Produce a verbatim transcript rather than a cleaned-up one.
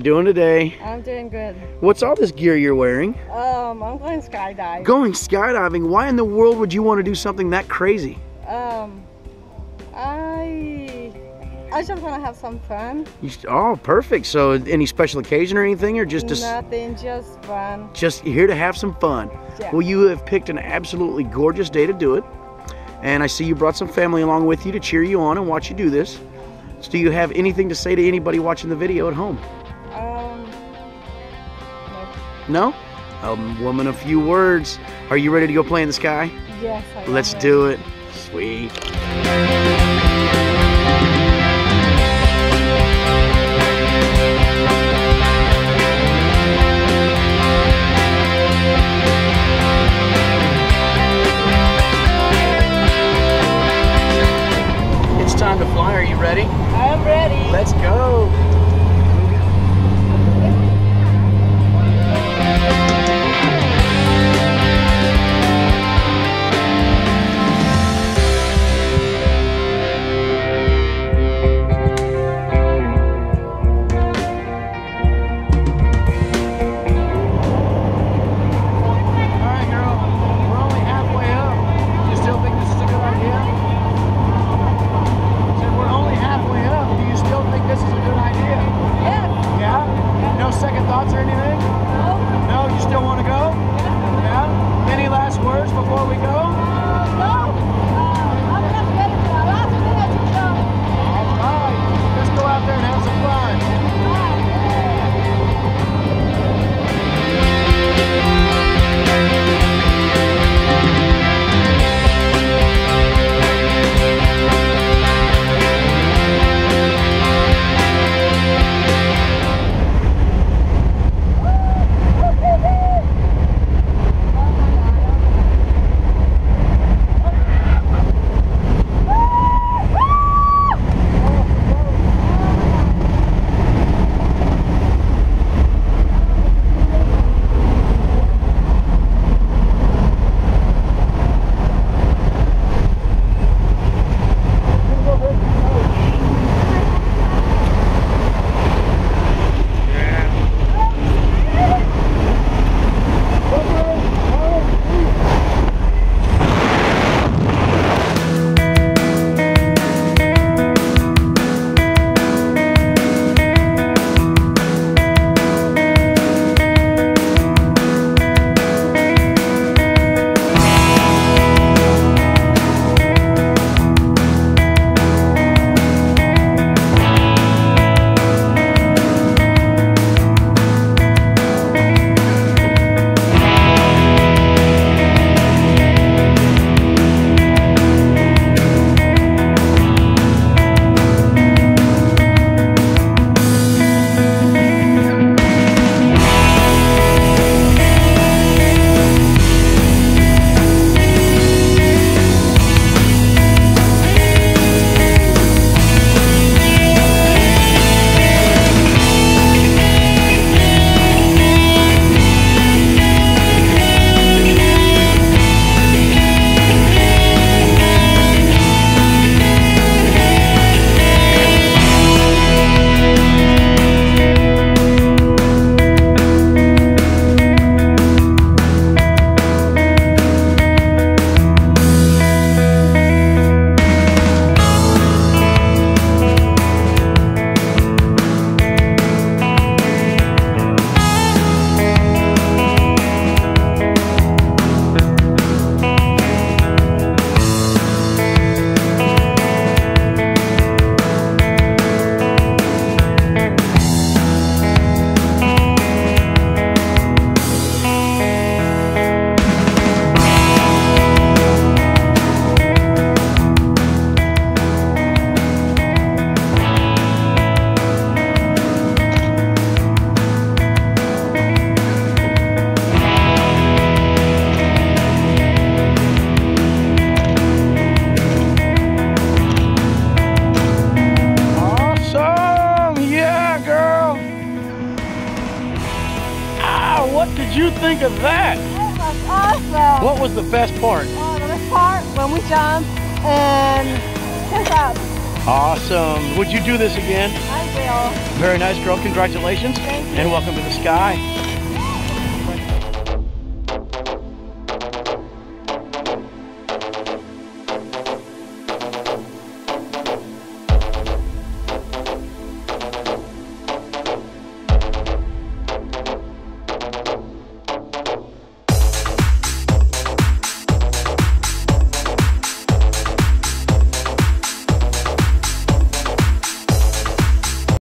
you doing today? I'm doing good. What's all this gear you're wearing? Um, I'm going skydiving. Going skydiving? Why in the world would you want to do something that crazy? Um, I I just want to have some fun. You, oh, perfect. So any special occasion or anything, or just just nothing, just fun. Just here to have some fun. Yeah. Well, you have picked an absolutely gorgeous day to do it, and I see you brought some family along with you to cheer you on and watch you do this. So do you have anything to say to anybody watching the video at home? Um, no. No? A woman of few words. Are you ready to go play in the sky? Yes, I am. Let's do it. Sweet. Time to fly. Are you ready? I'm ready. Let's go. What did you think of that? That was awesome. What was the best part? Oh, the best part when we jumped and kicked up. Awesome. Would you do this again? I sail. Very nice, girl. Congratulations. Thank you. And welcome to the sky.